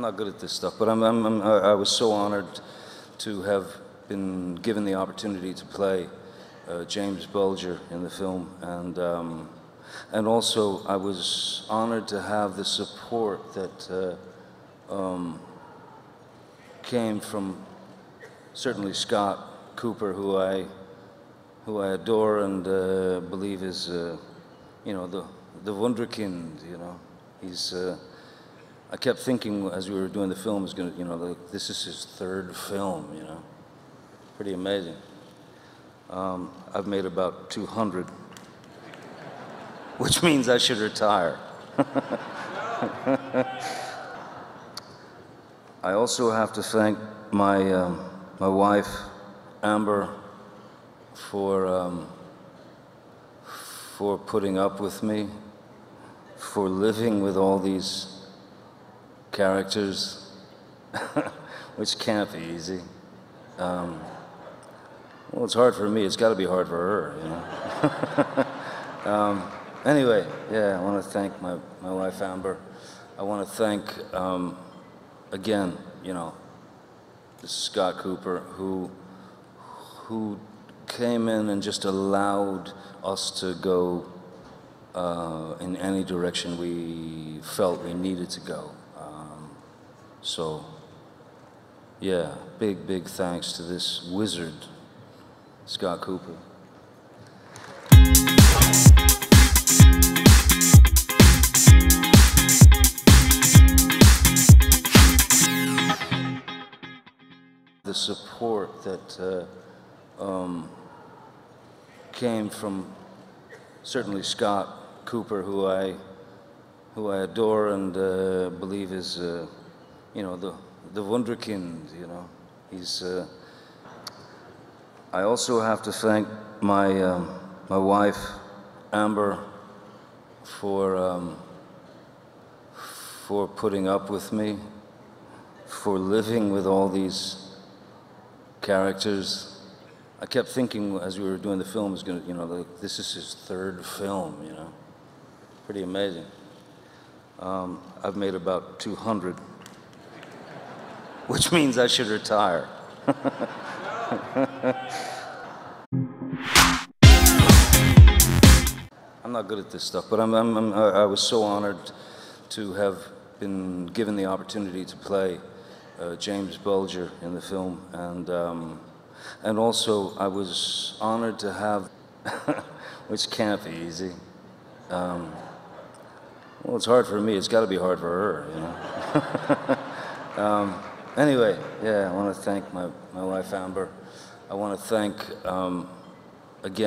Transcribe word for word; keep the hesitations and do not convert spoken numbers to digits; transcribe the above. I'm not good at this stuff, but I'm, I'm, I'm, I was so honored to have been given the opportunity to play uh, James Bulger in the film, and um, and also I was honored to have the support that uh, um, came from certainly Scott Cooper, who I who I adore and uh, believe is uh, you know the the wunderkind. You know, he's. Uh, I kept thinking as we were doing the film, is going to, you know, like, this is his third film, you know, pretty amazing. Um, I've made about two hundred, which means I should retire. I also have to thank my um, my wife, Amber, for um, for putting up with me, for living with all these characters, which can't be easy. Um, well, it's hard for me. It's got to be hard for her, you know. um, anyway, yeah, I want to thank my, my wife, Amber. I want to thank, um, again, you know, Scott Cooper, who, who came in and just allowed us to go uh, in any direction we felt we needed to go. So, yeah, big, big thanks to this wizard, Scott Cooper. The support that uh, um, came from certainly Scott Cooper, who I, who I adore and uh, believe is. Uh, You know, the, the wunderkind, you know, he's, uh, I also have to thank my, um, my wife, Amber, for, um, for putting up with me, for living with all these characters. I kept thinking as we were doing the film, is going to, you know, like, this is his third film, you know, pretty amazing. Um, I've made about two hundred. Which means I should retire. I'm not good at this stuff, but I'm, I'm, I'm, I was so honored to have been given the opportunity to play uh, James Bulger in the film, and um, and also I was honored to have, which can't be easy. Um, well, it's hard for me. It's got to be hard for her, you know. um, Anyway, yeah, I want to thank my, my wife, Amber. I want to thank um